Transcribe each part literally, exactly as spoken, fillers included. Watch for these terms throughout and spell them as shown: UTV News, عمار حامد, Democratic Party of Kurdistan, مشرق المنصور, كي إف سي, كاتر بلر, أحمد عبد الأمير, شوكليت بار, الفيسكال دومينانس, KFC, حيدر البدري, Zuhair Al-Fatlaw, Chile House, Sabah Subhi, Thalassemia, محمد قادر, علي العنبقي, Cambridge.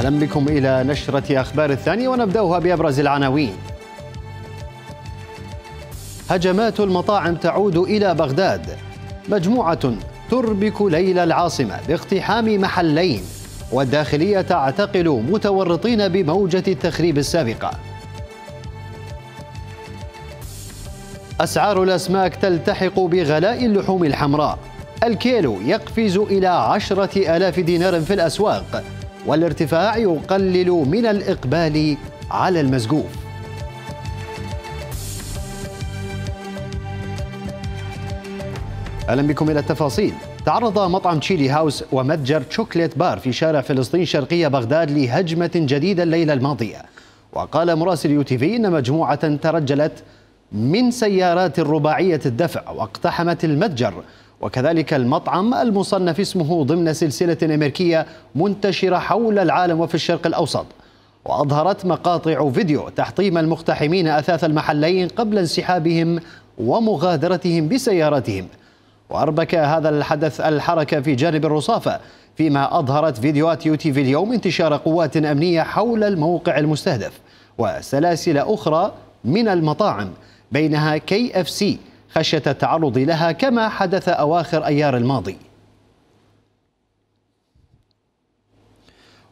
أهلا بكم إلى نشرة أخبار الثانية ونبدأها بأبرز العناوين. هجمات المطاعم تعود إلى بغداد، مجموعة تربك ليل العاصمة باقتحام محلين، والداخلية تعتقل متورطين بموجة التخريب السابقة. أسعار الأسماك تلتحق بغلاء اللحوم الحمراء، الكيلو يقفز إلى عشرة آلاف دينار في الأسواق، والارتفاع يقلل من الإقبال على المسقوف. أهلا بكم إلى التفاصيل. تعرض مطعم تشيلي هاوس ومتجر شوكليت بار في شارع فلسطين شرقية بغداد لهجمة جديدة الليلة الماضية، وقال مراسل يو تي في إن مجموعة ترجلت من سيارات الرباعية الدفع واقتحمت المتجر وكذلك المطعم المصنف اسمه ضمن سلسلة أمريكية منتشرة حول العالم وفي الشرق الأوسط. وأظهرت مقاطع فيديو تحطيم المقتحمين أثاث المحلين قبل انسحابهم ومغادرتهم بسياراتهم. وأربك هذا الحدث الحركة في جانب الرصافة، فيما أظهرت فيديوهات يو تي في اليوم انتشار قوات أمنية حول الموقع المستهدف وسلاسل أخرى من المطاعم بينها كي إف سي خشية التعرض لها كما حدث أواخر أيار الماضي.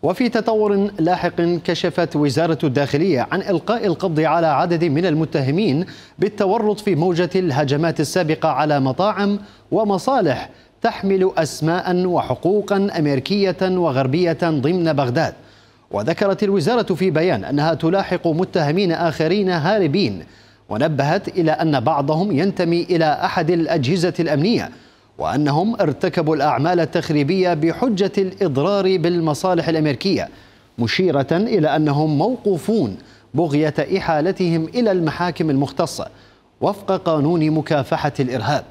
وفي تطور لاحق كشفت وزارة الداخلية عن إلقاء القبض على عدد من المتهمين بالتورط في موجة الهجمات السابقة على مطاعم ومصالح تحمل أسماء وحقوقا أمريكية وغربية ضمن بغداد. وذكرت الوزارة في بيان أنها تلاحق متهمين آخرين هاربين، ونبهت إلى أن بعضهم ينتمي إلى أحد الأجهزة الأمنية وأنهم ارتكبوا الأعمال التخريبية بحجة الإضرار بالمصالح الأمريكية، مشيرة إلى أنهم موقوفون بغية إحالتهم إلى المحاكم المختصة وفق قانون مكافحة الإرهاب.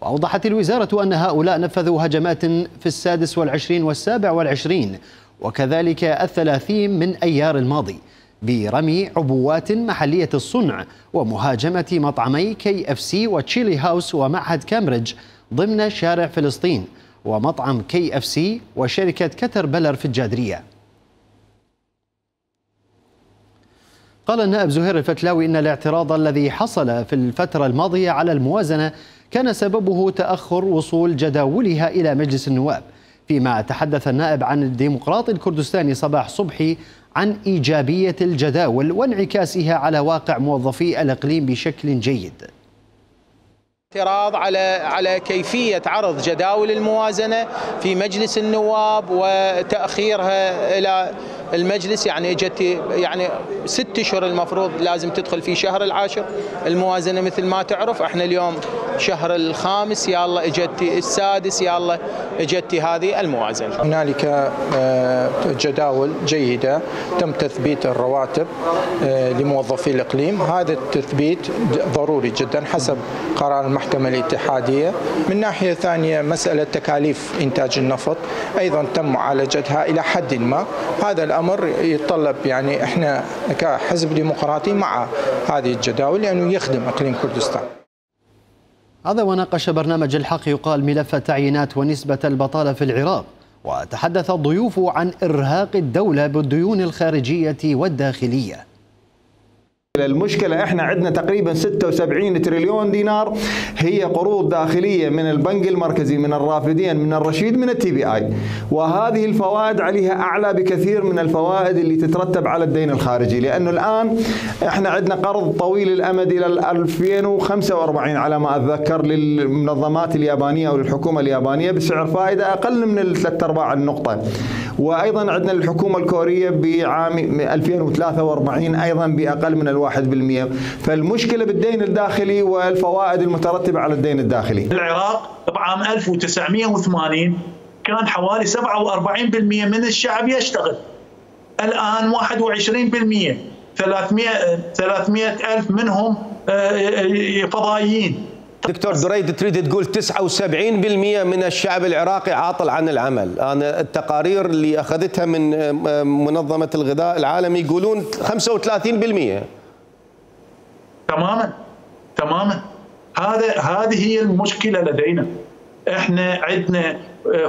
وأوضحت الوزارة أن هؤلاء نفذوا هجمات في السادس والعشرين والسابع والعشرين وكذلك الثلاثين من أيار الماضي برمي عبوات محلية الصنع ومهاجمة مطعمي كي اف سي وتشيلي هاوس ومعهد كامبريدج ضمن شارع فلسطين ومطعم كي اف سي وشركة كاتر بلر في الجادرية. قال النائب زهير الفتلاوي إن الاعتراض الذي حصل في الفترة الماضية على الموازنة كان سببه تأخر وصول جداولها إلى مجلس النواب، فيما تحدث النائب عن الديمقراط الكردستاني صباح صبحي عن إيجابية الجداول وانعكاسها على واقع موظفي الإقليم بشكل جيد. اعتراض على على كيفية عرض جداول الموازنة في مجلس النواب وتأخيرها إلى المجلس، يعني اجت يعني ست اشهر المفروض لازم تدخل في شهر العاشر الموازنه مثل ما تعرف، احنا اليوم شهر الخامس يا الله اجت السادس يا الله اجت هذه الموازنه. هنالك جداول جيده تم تثبيت الرواتب لموظفي الاقليم، هذا التثبيت ضروري جدا حسب قرار المحكمه الاتحاديه. من ناحيه ثانيه مساله تكاليف انتاج النفط ايضا تم معالجتها الى حد ما، هذا الأمر امر يتطلب يعني احنا كحزب ديمقراطي مع هذه الجداول لانه يخدم اقليم كردستان. هذا وناقش برنامج الحق يقال ملف التعيينات ونسبة البطالة في العراق، وتحدث الضيوف عن إرهاق الدولة بالديون الخارجية والداخلية. المشكلة احنا عندنا تقريبا ستة وسبعين تريليون دينار هي قروض داخلية من البنك المركزي، من الرافدين، من الرشيد، من التي بي اي، وهذه الفوائد عليها اعلى بكثير من الفوائد اللي تترتب على الدين الخارجي، لانه الان احنا عندنا قرض طويل الامد الى ألفين وخمسة وأربعين على ما اتذكر للمنظمات اليابانية او للحكومة اليابانية بسعر فائدة اقل من ثلاث ارباع النقطة، وايضا عندنا الحكومة الكورية بعام ألفين وثلاثة وأربعين ايضا باقل من واحد بالمئة. فالمشكلة بالدين الداخلي والفوائد المترتبة على الدين الداخلي. العراق بعام ألف وتسعمئة وثمانين كان حوالي سبعة وأربعين بالمئة من الشعب يشتغل، الآن واحد وعشرين بالمئة، ثلاثمئة ألف منهم فضائيين. دكتور دريد تريد تقول تسعة وسبعين بالمئة من الشعب العراقي عاطل عن العمل، أنا التقارير اللي أخذتها من منظمة الغذاء العالمي يقولون خمسة وثلاثين بالمئة. تماما تماما، هذا هذه هي المشكله لدينا، احنا عندنا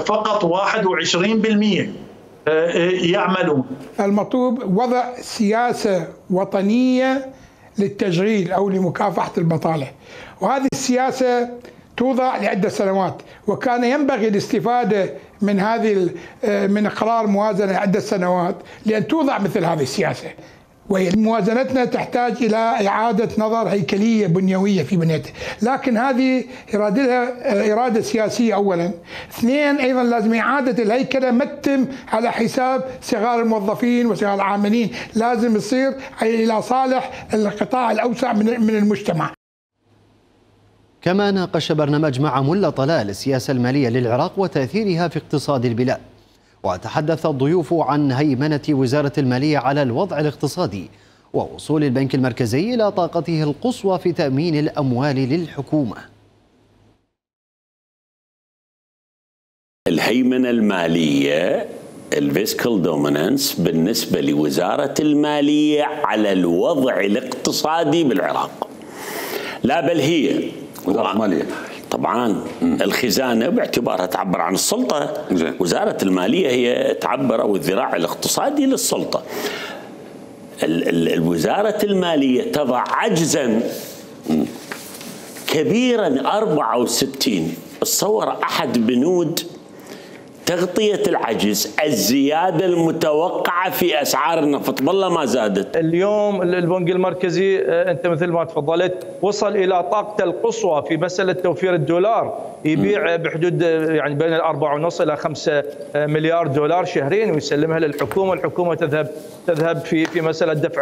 فقط واحد وعشرين بالمئة يعملون. المطلوب وضع سياسة وطنية للتشغيل أو لمكافحة البطالة، وهذه السياسة توضع لعدة سنوات، وكان ينبغي الاستفادة من هذه من قرار موازنة عدة سنوات لأن توضع مثل هذه السياسة. وموازنتنا تحتاج إلى إعادة نظر هيكلية بنيوية في بنيتها، لكن هذه إرادة لها إرادة سياسية أولا. اثنين، أيضا لازم إعادة الهيكلة ما تتم على حساب صغار الموظفين وصغار العاملين، لازم يصير إلى صالح القطاع الأوسع من المجتمع. كما ناقش برنامج مع ملا طلال السياسة المالية للعراق وتأثيرها في اقتصاد البلاد، وتحدث الضيوف عن هيمنة وزارة المالية على الوضع الاقتصادي ووصول البنك المركزي إلى طاقته القصوى في تأمين الأموال للحكومة. الهيمنة المالية الفيسكال دومينانس بالنسبة لوزارة المالية على الوضع الاقتصادي بالعراق، لا بل هي وزارة المالية طبعا الخزانة باعتبارها تعبر عن السلطة. وزارة المالية هي تعبر أو الذراع الاقتصادي للسلطة. الوزارة المالية تضع عجزا كبيرا أربعة وستين، تصور أحد بنود تغطية العجز الزيادة المتوقعة في أسعار النفط ظل ما زادت. اليوم البنك المركزي أنت مثل ما تفضلت وصل إلى طاقته القصوى في مسألة توفير الدولار، يبيع بحدود يعني بين الأربعة ونص إلى خمسة مليار دولار شهرين ويسلمها للحكومة، الحكومة تذهب تذهب في في مسألة دفع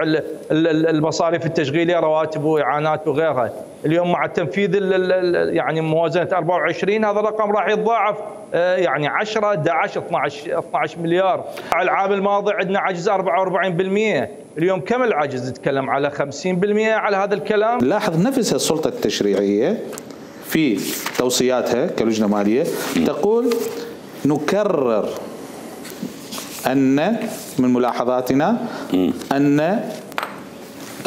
المصاريف التشغيلية، رواتب وإعانات وغيرها. اليوم مع تنفيذ يعني موازنة أربعة وعشرين هذا الرقم راح يتضاعف، يعني عشرة إحدى عشر اثني عشر مليار. العام الماضي عندنا عجز أربعة وأربعين بالمئة، اليوم كم العجز؟ نتكلم على خمسين بالمئة على هذا الكلام. لاحظ نفسها السلطة التشريعية في توصياتها كلجنة مالية تقول نكرر أن من ملاحظاتنا أن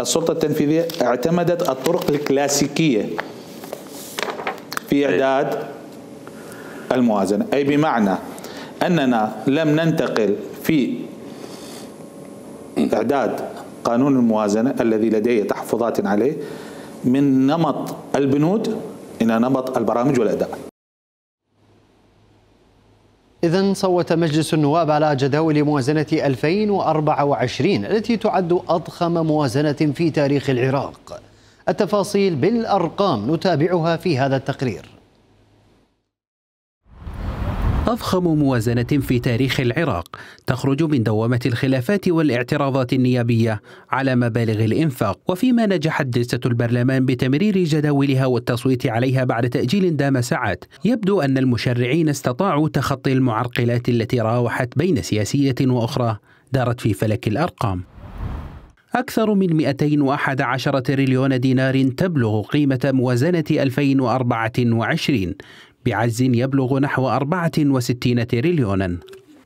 السلطة التنفيذية اعتمدت الطرق الكلاسيكية في إعداد الموازنة، أي بمعنى أننا لم ننتقل في إعداد قانون الموازنة الذي لديه تحفظات عليه من نمط البنود إلى نمط البرامج والأداء. إذن صوت مجلس النواب على جداول موازنة ألفين وأربعة وعشرين التي تعد أضخم موازنة في تاريخ العراق. التفاصيل بالأرقام نتابعها في هذا التقرير. أضخم موازنة في تاريخ العراق تخرج من دوامة الخلافات والاعتراضات النيابية على مبالغ الإنفاق، وفيما نجحت جلسة البرلمان بتمرير جداولها والتصويت عليها بعد تأجيل دام ساعات، يبدو أن المشرعين استطاعوا تخطي المعرقلات التي راوحت بين سياسية وأخرى دارت في فلك الأرقام. أكثر من مئتين وأحد عشر تريليون دينار تبلغ قيمة موازنة ألفين وأربعة وعشرين بعجز يبلغ نحو أربعة وستين تريليونا.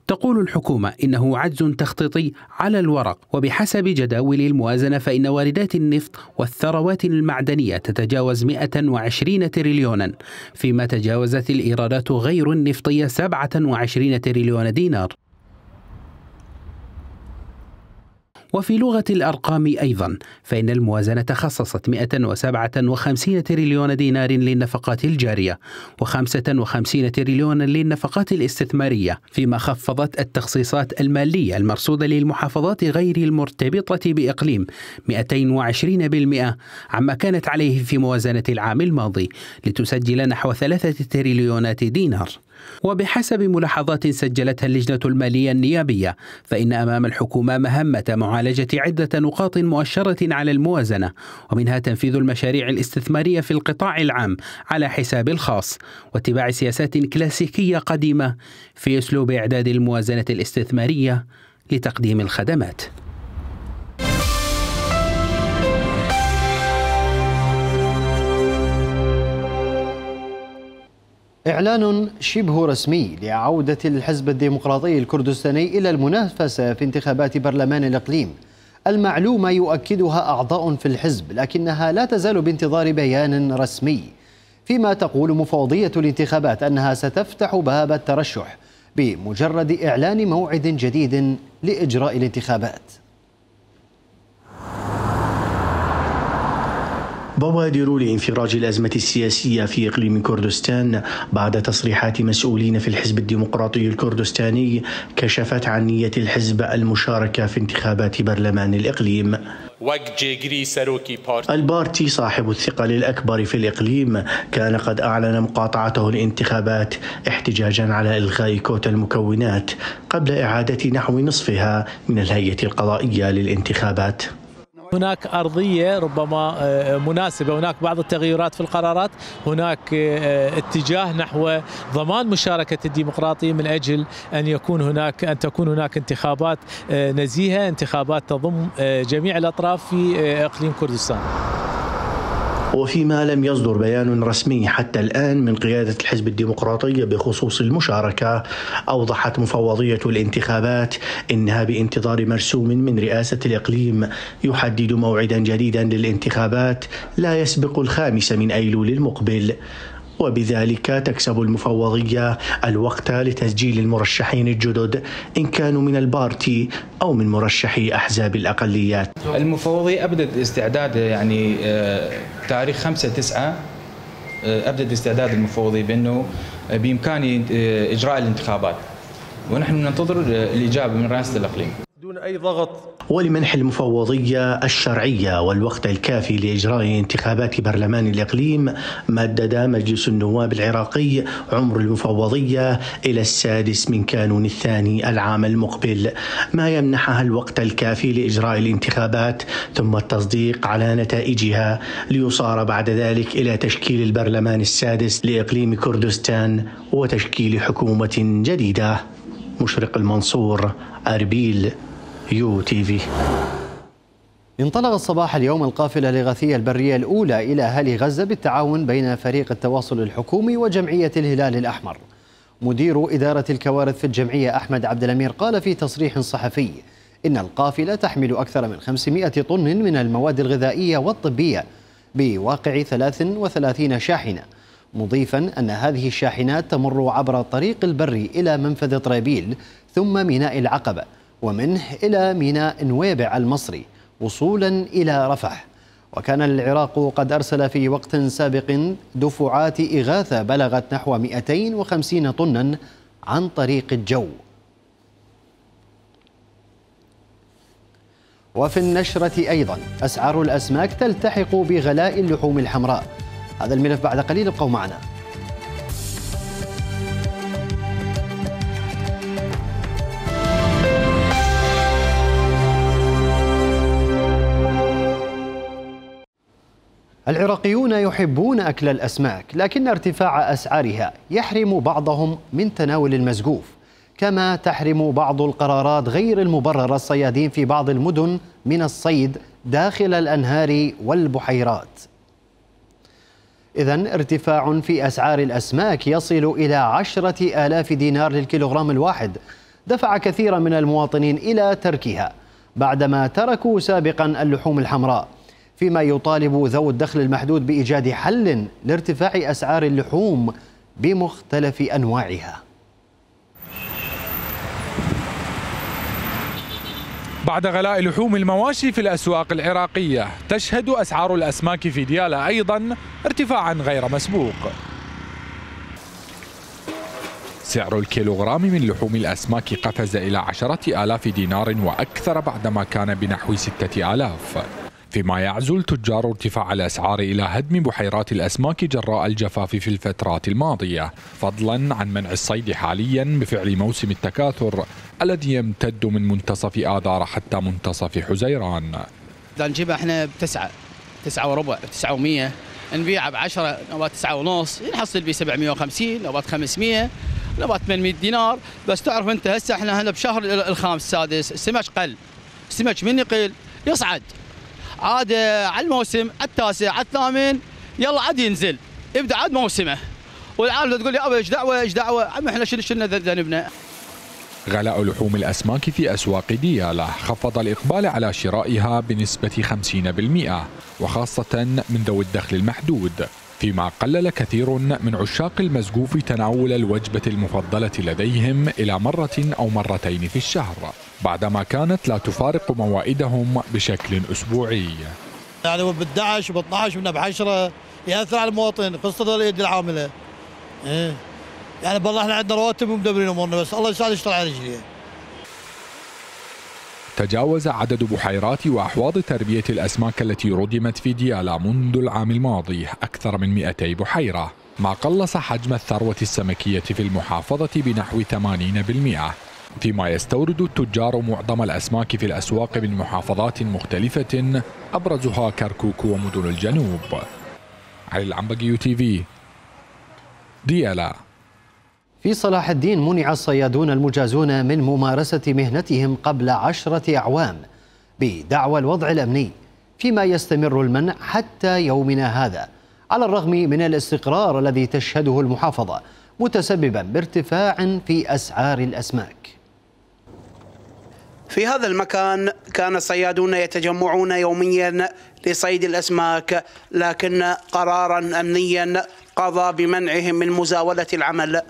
تقول الحكومة إنه عجز تخطيطي على الورق، وبحسب جداول الموازنة فإن واردات النفط والثروات المعدنية تتجاوز مئة وعشرين تريليونا، فيما تجاوزت الإيرادات غير النفطية سبعة وعشرين تريليون دينار. وفي لغة الأرقام أيضا فإن الموازنة خصصت مئة وسبعة وخمسين تريليون دينار للنفقات الجارية وخمسة وخمسين تريليون للنفقات الاستثمارية، فيما خفضت التخصيصات المالية المرصودة للمحافظات غير المرتبطة بإقليم مئتين وعشرين بالمئة عما كانت عليه في موازنة العام الماضي لتسجل نحو ثلاثة تريليونات دينار. وبحسب ملاحظات سجلتها اللجنة المالية النيابية فإن أمام الحكومة مهمة معالجة عدة نقاط مؤشرة على الموازنة، ومنها تنفيذ المشاريع الاستثمارية في القطاع العام على حساب الخاص، واتباع سياسات كلاسيكية قديمة في أسلوب إعداد الموازنة الاستثمارية لتقديم الخدمات. إعلان شبه رسمي لعودة الحزب الديمقراطي الكردستاني إلى المنافسة في انتخابات برلمان الإقليم، المعلومة يؤكدها أعضاء في الحزب لكنها لا تزال بانتظار بيان رسمي، فيما تقول مفوضية الانتخابات أنها ستفتح باب الترشح بمجرد إعلان موعد جديد لإجراء الانتخابات. بوادر لانفراج الأزمة السياسية في إقليم كردستان بعد تصريحات مسؤولين في الحزب الديمقراطي الكردستاني كشفت عن نية الحزب المشاركة في انتخابات برلمان الإقليم. البارتي صاحب الثقل الأكبر في الإقليم كان قد أعلن مقاطعته الانتخابات احتجاجا على إلغاء كوتا المكونات قبل إعادة نحو نصفها من الهيئة القضائية للانتخابات. هناك أرضية ربما مناسبة، هناك بعض التغيرات في القرارات، هناك اتجاه نحو ضمان مشاركة الديمقراطية من أجل أن يكون هناك أن تكون هناك انتخابات نزيهة، انتخابات تضم جميع الأطراف في إقليم كردستان. وفيما لم يصدر بيان رسمي حتى الآن من قيادة الحزب الديمقراطي بخصوص المشاركة، أوضحت مفوضية الانتخابات إنها بانتظار مرسوم من رئاسة الإقليم يحدد موعدا جديدا للانتخابات لا يسبق الخامس من أيلول المقبل، وبذلك تكسب المفوضية الوقت لتسجيل المرشحين الجدد إن كانوا من البارتي أو من مرشحي أحزاب الأقليات. المفوضية أبدت استعداد يعني تاريخ خمسة تسعة أبدت استعداد المفوضية بأنه بإمكاني إجراء الانتخابات، ونحن ننتظر الإجابة من رئاسة الإقليم دون أي ضغط. ولمنح المفوضية الشرعية والوقت الكافي لإجراء انتخابات برلمان الإقليم مدد مجلس النواب العراقي عمر المفوضية إلى السادس من كانون الثاني العام المقبل، ما يمنحها الوقت الكافي لإجراء الانتخابات ثم التصديق على نتائجها، ليصار بعد ذلك إلى تشكيل البرلمان السادس لإقليم كردستان وتشكيل حكومة جديدة. مشرق المنصور، أربيل، يو تي في. انطلقت صباح اليوم القافلة الإغاثية البرية الأولى إلى أهالي غزة بالتعاون بين فريق التواصل الحكومي وجمعية الهلال الأحمر. مدير إدارة الكوارث في الجمعية أحمد عبد الأمير قال في تصريح صحفي إن القافلة تحمل أكثر من خمسمائة طن من المواد الغذائية والطبية بواقع ثلاث وثلاثين شاحنة، مضيفا أن هذه الشاحنات تمر عبر الطريق البري إلى منفذ طرابيل ثم ميناء العقبة ومنه إلى ميناء نويبع المصري وصولا إلى رفح. وكان العراق قد أرسل في وقت سابق دفعات إغاثة بلغت نحو مئتين وخمسين طنا عن طريق الجو. وفي النشرة أيضا أسعار الأسماك تلتحق بغلاء اللحوم الحمراء. هذا الملف بعد قليل، ابقوا معنا. العراقيون يحبون أكل الأسماك، لكن ارتفاع أسعارها يحرم بعضهم من تناول المزقوف، كما تحرم بعض القرارات غير المبررة الصيادين في بعض المدن من الصيد داخل الأنهار والبحيرات. إذن ارتفاع في أسعار الأسماك يصل إلى عشرة آلاف دينار للكيلوغرام الواحد دفع كثيرا من المواطنين إلى تركها بعدما تركوا سابقا اللحوم الحمراء، فيما يطالب ذوي الدخل المحدود بإيجاد حل لارتفاع أسعار اللحوم بمختلف أنواعها. بعد غلاء لحوم المواشي في الأسواق العراقية، تشهد أسعار الأسماك في ديالى أيضا ارتفاعا غير مسبوق. سعر الكيلوغرام من لحوم الأسماك قفز إلى عشرة آلاف دينار وأكثر بعدما كان بنحو ستة آلاف، فيما يعزو التجار ارتفاع الأسعار إلى هدم بحيرات الأسماك جراء الجفاف في الفترات الماضية، فضلا عن منع الصيد حاليا بفعل موسم التكاثر الذي يمتد من منتصف آذار حتى منتصف حزيران. إذا نجيبها احنا بتسعة تسعة وربع تسعة ومية، نبيعها بعشرة نوبات تسعة ونص، نحصل ب سبعمائة وخمسين نوبات خمسمائة نوبات ثمانمائة دينار. بس تعرف أنت هسه احنا هلا بشهر الخامس السادس، السمك قل، السمك من يقل يصعد عاد على الموسم التاسع على الثامن يلا عاد ينزل يبدا عاد موسمه، والعالم تقول لي ابا ايش دعوه ايش دعوه، عم احنا شنو شلنا ذنبنا. غلاء لحوم الاسماك في اسواق دياله خفض الاقبال على شرائها بنسبه خمسين بالمئة وخاصه من ذوي الدخل المحدود، فيما قلل كثير من عشاق المزقوف تناول الوجبة المفضلة لديهم إلى مرة أو مرتين في الشهر، بعدما كانت لا تفارق موائدهم بشكل أسبوعي. يعني بالدعش وبالطعش وبنا بعشرة يأثر على المواطن، خاصة اليد العاملة. إيه. يعني بالله احنا عندنا رواتب ومدبرين أمورنا، بس الله يساعد يشتغل على رجليه. تجاوز عدد بحيرات وأحواض تربية الأسماك التي ردمت في ديالا منذ العام الماضي أكثر من مئتي بحيرة، ما قلص حجم الثروة السمكية في المحافظة بنحو ثمانين بالمئة، فيما يستورد التجار معظم الأسماك في الأسواق من محافظات مختلفة أبرزها كركوك ومدن الجنوب. علي العنبقي، يو تي في، ديالا. في صلاح الدين منع الصيادون المجازون من ممارسة مهنتهم قبل عشرة أعوام بدعوى الوضع الأمني، فيما يستمر المنع حتى يومنا هذا على الرغم من الاستقرار الذي تشهده المحافظة متسببا بارتفاع في أسعار الأسماك. في هذا المكان كان الصيادون يتجمعون يوميا لصيد الأسماك، لكن قرارا أمنيا قضى بمنعهم من مزاولة العمل.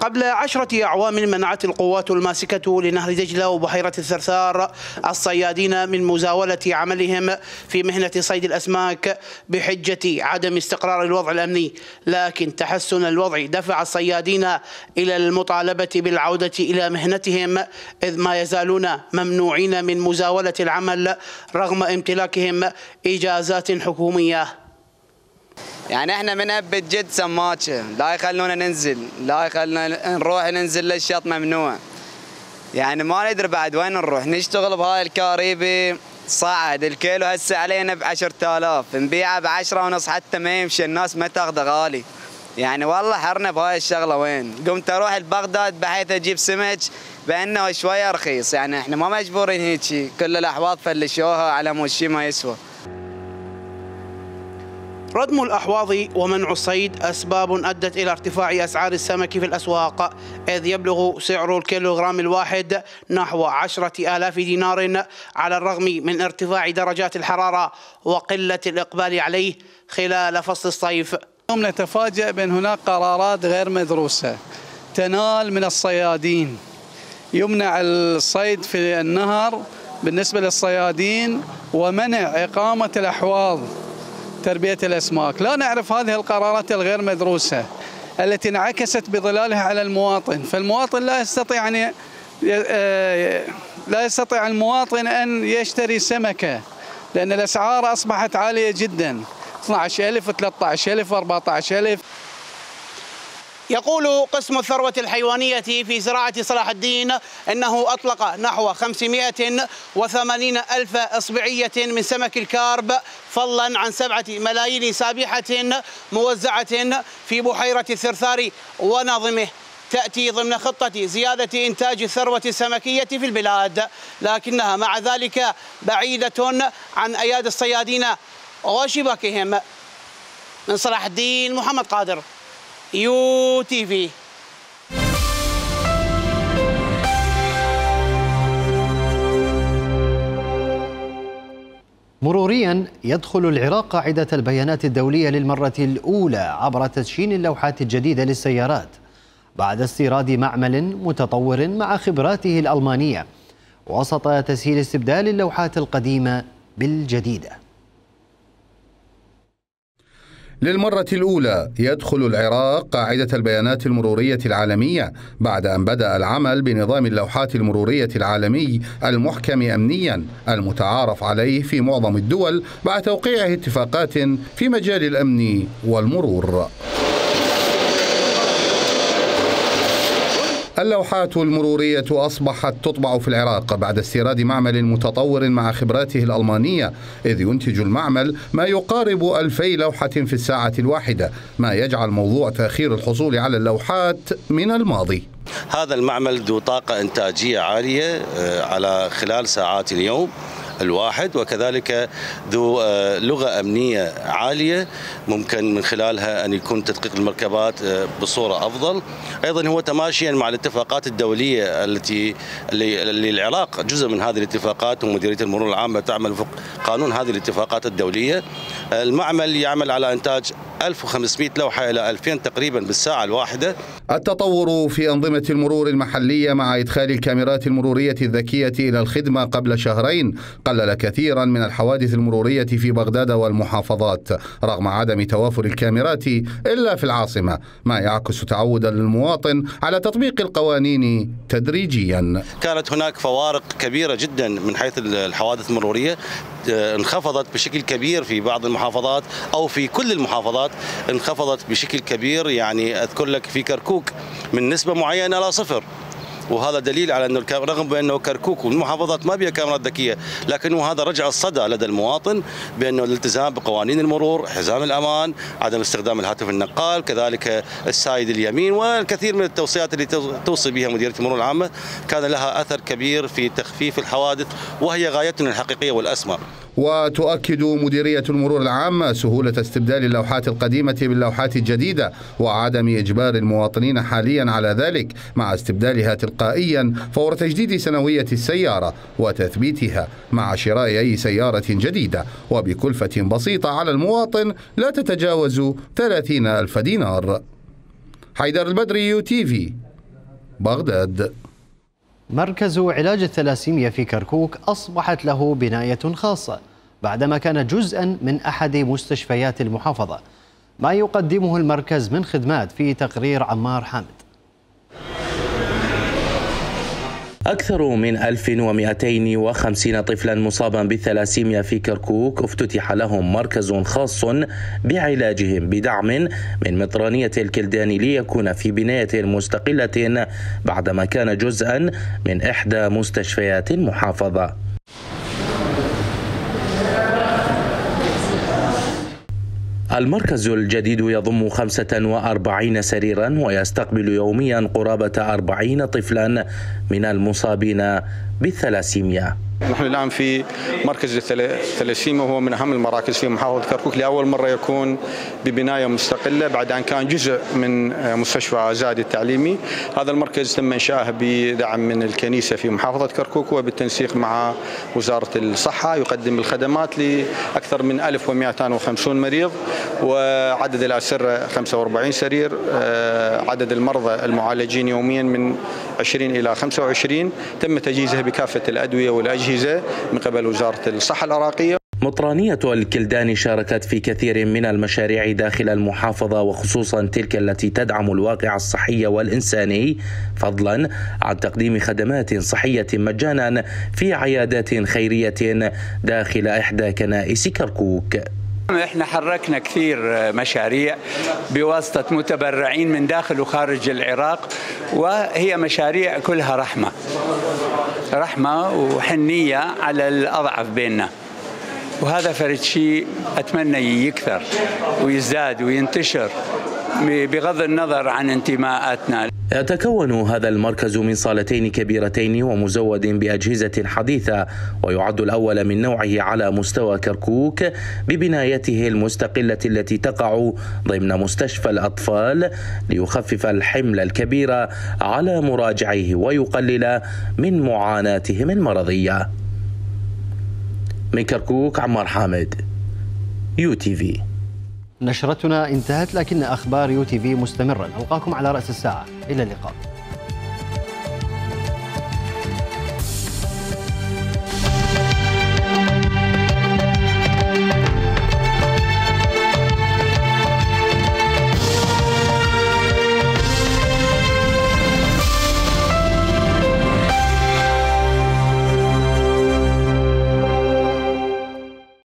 قبل عشرة أعوام منعت القوات الماسكة لنهر دجلة وبحيرة الثرثار الصيادين من مزاولة عملهم في مهنة صيد الأسماك بحجة عدم استقرار الوضع الأمني، لكن تحسن الوضع دفع الصيادين إلى المطالبة بالعودة إلى مهنتهم، إذ ما يزالون ممنوعين من مزاولة العمل رغم امتلاكهم إجازات حكومية. يعني احنا بنهبط جد سماكه، لا يخلونا ننزل، لا يخلونا نروح ننزل للشط، ممنوع. يعني ما ندري بعد وين نروح، نشتغل بهاي الكاريبي صعد، الكيلو هسه علينا ب عشرة آلاف، نبيعه ب عشرة ونص حتى ما يمشي، الناس ما تاخذه غالي. يعني والله حرنا بهاي الشغله وين، قمت اروح لبغداد بحيث اجيب سمك بانه شويه رخيص، يعني احنا ما مجبورين هيك، كل الاحواض فلشوها على مود شي ما يسوى. ردم الأحواض ومنع الصيد أسباب أدت إلى ارتفاع أسعار السمك في الأسواق، إذ يبلغ سعر الكيلوغرام الواحد نحو عشرة آلاف دينار على الرغم من ارتفاع درجات الحرارة وقلة الإقبال عليه خلال فصل الصيف. اليوم نتفاجأ بأن هناك قرارات غير مدروسة تنال من الصيادين، يمنع الصيد في النهر بالنسبة للصيادين ومنع إقامة الأحواض تربية الأسماك. لا نعرف هذه القرارات الغير مدروسة التي انعكست بظلالها على المواطن، فالمواطن لا يستطيع أن لا يستطيع المواطن أن يشتري سمكة لأن الأسعار أصبحت عالية جدا، اثني عشر ألف ثلاثة عشر ألف أربعة عشر ألف. يقول قسم الثروة الحيوانية في زراعة صلاح الدين أنه أطلق نحو خمسمئة وثمانين ألف إصبعية من سمك الكارب، فضلا عن سبعة ملايين سابحة موزعة في بحيرة الثرثار وناظمه، تأتي ضمن خطة زيادة إنتاج الثروة السمكية في البلاد، لكنها مع ذلك بعيدة عن أيادي الصيادين وشباكهم. من صلاح الدين، محمد قادر، يو تي في. مروريا يدخل العراق قاعدة البيانات الدولية للمرة الأولى عبر تدشين اللوحات الجديدة للسيارات بعد استيراد معمل متطور مع خبراته الألمانية، وسط تسهيل استبدال اللوحات القديمة بالجديدة. للمرة الأولى يدخل العراق قاعدة البيانات المرورية العالمية بعد أن بدأ العمل بنظام اللوحات المرورية العالمي المحكم أمنيا المتعارف عليه في معظم الدول بعد توقيعه اتفاقات في مجال الأمن والمرور. اللوحات المرورية أصبحت تطبع في العراق بعد استيراد معمل متطور مع خبراته الألمانية، إذ ينتج المعمل ما يقارب ألفي لوحة في الساعة الواحدة، ما يجعل موضوع تأخير الحصول على اللوحات من الماضي. هذا المعمل ذو طاقة إنتاجية عالية على خلال ساعات اليوم، الواحد، وكذلك ذو لغة أمنية عالية ممكن من خلالها أن يكون تدقيق المركبات بصورة أفضل. أيضا هو تماشيا مع الاتفاقات الدولية التي اللي العراق جزء من هذه الاتفاقات، ومديرية المرور العامة تعمل وفق قانون هذه الاتفاقات الدولية. المعمل يعمل على إنتاج ألف وخمسمئة لوحة إلى ألفين تقريبا بالساعة الواحدة. التطور في أنظمة المرور المحلية مع إدخال الكاميرات المرورية الذكية إلى الخدمة قبل شهرين قلل كثيرا من الحوادث المرورية في بغداد والمحافظات رغم عدم توافر الكاميرات إلا في العاصمة، ما يعكس تعودا للمواطن على تطبيق القوانين تدريجيا. كانت هناك فوارق كبيرة جدا من حيث الحوادث المرورية، انخفضت بشكل كبير في بعض المحافظات أو في كل المحافظات انخفضت بشكل كبير. يعني أذكر لك في كركوك من نسبة معينة إلى صفر، وهذا دليل على أنه رغم بأنه كركوك والمحافظات ما بها كاميرات ذكية، لكن هذا رجع الصدى لدى المواطن بأنه الالتزام بقوانين المرور، حزام الأمان، عدم استخدام الهاتف النقال، كذلك السايد اليمين، والكثير من التوصيات اللي توصي بها مديرية المرور العامة كان لها أثر كبير في تخفيف الحوادث، وهي غايتنا الحقيقية والأسمى. وتؤكد مديرية المرور العامة سهولة استبدال اللوحات القديمة باللوحات الجديدة وعدم إجبار المواطنين حاليا على ذلك، مع استبدالها تلقائيا فور تجديد سنوية السيارة وتثبيتها مع شراء أي سيارة جديدة، وبكلفة بسيطة على المواطن لا تتجاوز ثلاثين ألف دينار. حيدر البدري، يو تي في، بغداد. مركز علاج الثلاسيميا في كركوك أصبحت له بناية خاصة بعدما كان جزءا من أحد مستشفيات المحافظة. ما يقدمه المركز من خدمات في تقرير عمار حامد. أكثر من ألف ومئتين وخمسين طفلا مصابا بالثلاسيميا في كركوك افتتح لهم مركز خاص بعلاجهم بدعم من مطرانية الكلدان ليكون في بناية مستقلة بعدما كان جزءا من إحدى مستشفيات المحافظة. المركز الجديد يضم خمسة وأربعين سريرا ويستقبل يوميا قرابة أربعين طفلا من المصابين بالثلاسيميا. نحن الآن في مركز الثلاسيميا، وهو من أهم المراكز في محافظة كركوك، لأول مرة يكون ببناية مستقلة بعد أن كان جزء من مستشفى آزاد التعليمي. هذا المركز تم إنشاؤه بدعم من الكنيسة في محافظة كركوك وبالتنسيق مع وزارة الصحة. يقدم الخدمات لأكثر من ألف ومئتين وخمسين مريض، وعدد الأسرة خمسة وأربعين سرير، عدد المرضى المعالجين يوميا من عشرين إلى خمسة وعشرين. تم تجهيزها بكافة الأدوية والأجهزة من قبل وزارة الصحة العراقية. مطرانية الكلدان شاركت في كثير من المشاريع داخل المحافظة، وخصوصا تلك التي تدعم الواقع الصحي والإنساني، فضلا عن تقديم خدمات صحية مجانا في عيادات خيرية داخل إحدى كنائس كركوك. احنا حركنا كثير مشاريع بواسطة متبرعين من داخل وخارج العراق، وهي مشاريع كلها رحمة رحمة وحنية على الأضعف بيننا، وهذا فرد شيء أتمنى يكثر ويزداد وينتشر بغض النظر عن انتماءاتنا. يتكون هذا المركز من صالتين كبيرتين ومزود بأجهزة حديثة، ويعد الأول من نوعه على مستوى كركوك ببنايته المستقلة التي تقع ضمن مستشفى الأطفال ليخفف الحمل الكبير على مراجعيه ويقلل من معاناتهم المرضية. من كركوك، عمار حامد، يو تي في. نشرتنا انتهت، لكن أخبار يو تي في مستمرة. نلقاكم على رأس الساعة، إلى اللقاء.